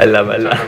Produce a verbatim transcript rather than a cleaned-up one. Bella, bella.